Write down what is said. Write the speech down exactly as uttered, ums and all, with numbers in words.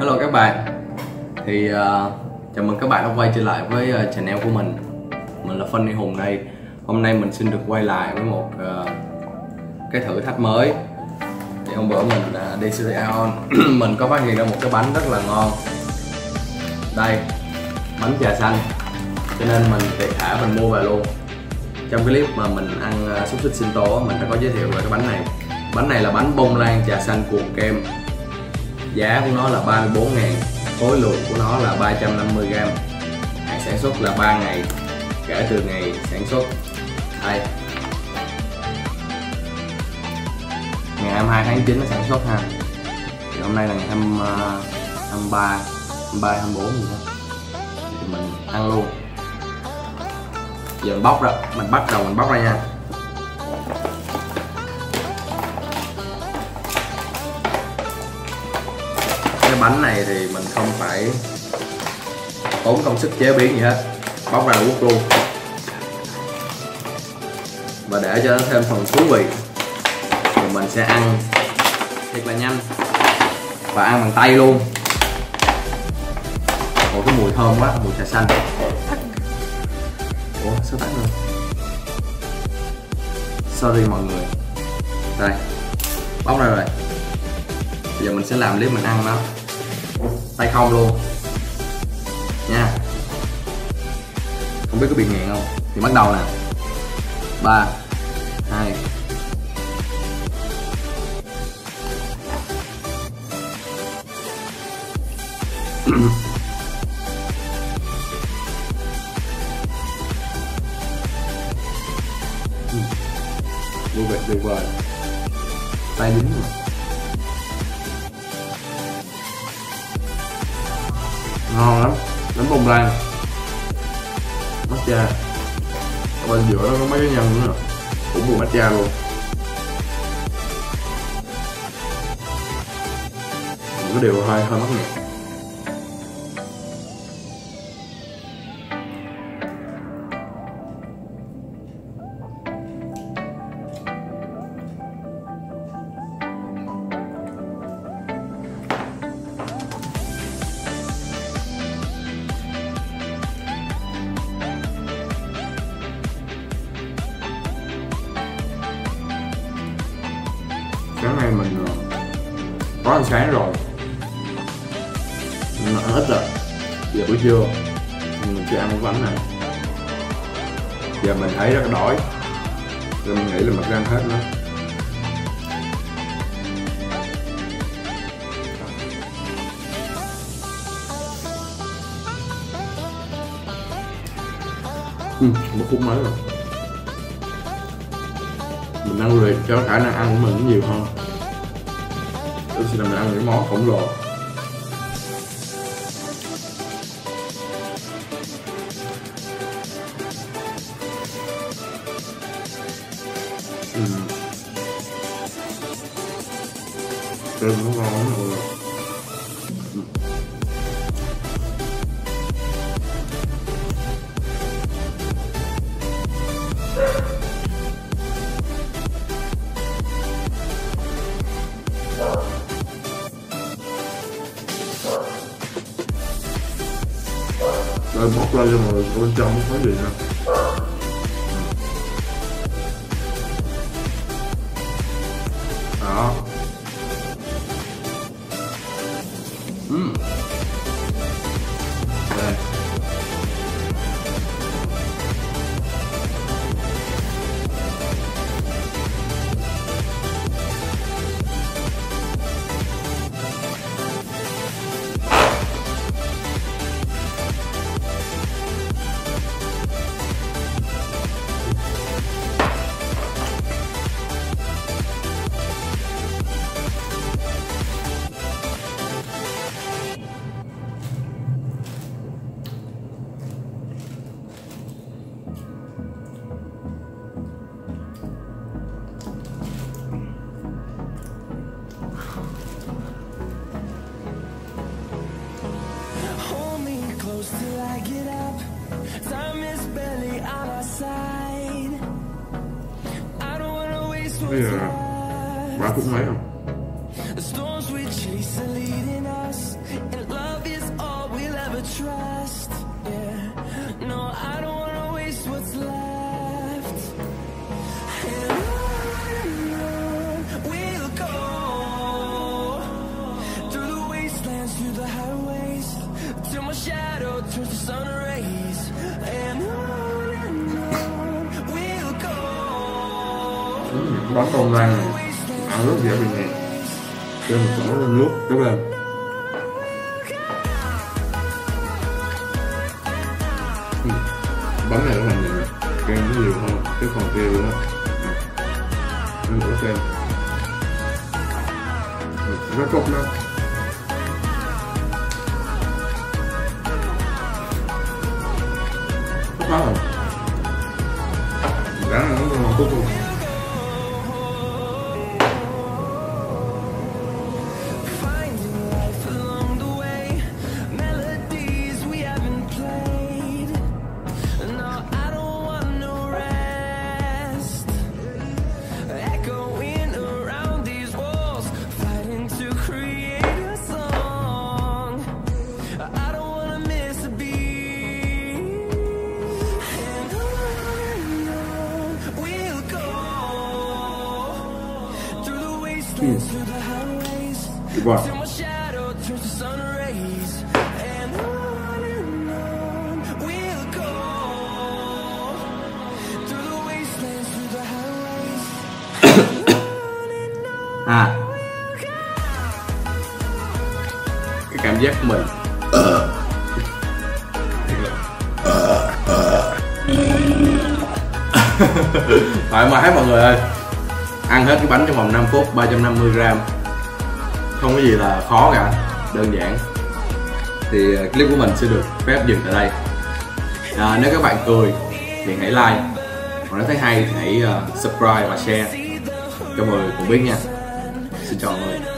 Hello các bạn. Thì uh, chào mừng các bạn đã quay trở lại với uh, channel của mình. Mình là Funny Hùng đây. Hôm nay mình xin được quay lại với một uh, cái thử thách mới. Thì hôm bữa mình uh, đi siêu thị Aeon mình có phát hiện ra một cái bánh rất là ngon. Đây, bánh trà xanh. Cho nên mình tiện thả mình mua về luôn. Trong cái clip mà mình ăn uh, xúc xích sinh tố mình đã có giới thiệu về cái bánh này. Bánh này là bánh bông lan trà xanh cuộn kem. Giá của nó là ba mươi bốn ngàn, khối lượng của nó là ba trăm năm mươi gam. Hạn sản xuất là ba ngày kể từ ngày sản xuất. Đây, ngày hai mươi hai tháng chín nó sản xuất ha. Thì hôm nay là ngày hai mươi ba, hai mươi bốn gì đó. Thì mình ăn luôn. Giờ mình bóc ra, mình bắt đầu mình bóc ra nha. Cái bánh này thì mình không phải tốn công sức chế biến gì hết, bóc ra quất luôn và để cho nó thêm phần thú vị. Rồi mình sẽ ăn thiệt là nhanh và ăn bằng tay luôn. Ủa, cái mùi thơm quá, mùi trà xanh. Ủa sao tắt luôn, sorry mọi người. Đây, bóc ra rồi. Bây giờ mình sẽ làm clip mình ăn nó tay không luôn nha. Không biết có bị nghẹn không thì bắt đầu nè. Ba hai Vô vẻ tuyệt vời. Tay dính rồi. Ngon lắm, bánh bông lan bát cha. Ở bên giữa nó có mấy cái nhân nữa nè, cũng vừa bát cha luôn. Những cái điều hơi hơi mắc nghẹt. Sáng nay mình có ăn sáng rồi, mình ăn ít rồi. Giờ buổi trưa mình chưa ăn bánh này. Giờ mình thấy rất đói, rồi mình nghĩ là mình ăn hết nó. Ừ, một phút mới rồi. Mình đang luyện cho khả năng ăn của mình nhiều hơn. Tôi sẽ làm ăn những món khổng lồ. Ừm, cơm nó ngon lắm mọi người. Rồi bóc ra cho mọi người, bên trong không có gì nữa. Đó. Uhm. Đây. Till I get up, time is barely on our side. I don't wanna waste what's left. The storms we chase are leading us. sun rays and on and on we'll go. Bác công năng này, áo rất dễ bình này, trên một chỗ nước các bạn. Bánh này các bạn nhìn này, kem nó nhiều hơn cái phần tiêu đó, nó có kem, rất tốt lắm. Quá hồng đã là nó còn tốt luôn. Tuyệt vời. À, cái cảm giác mình thoải mái mọi người ơi. Ăn hết cái bánh trong vòng năm phút, ba trăm năm mươi gam, không có gì là khó cả, đơn giản. Thì clip của mình sẽ được phép dừng tại đây. À, nếu các bạn cười thì hãy like, còn nếu thấy hay thì hãy subscribe và share cho mọi người cũng biết nha. Xin chào mọi người.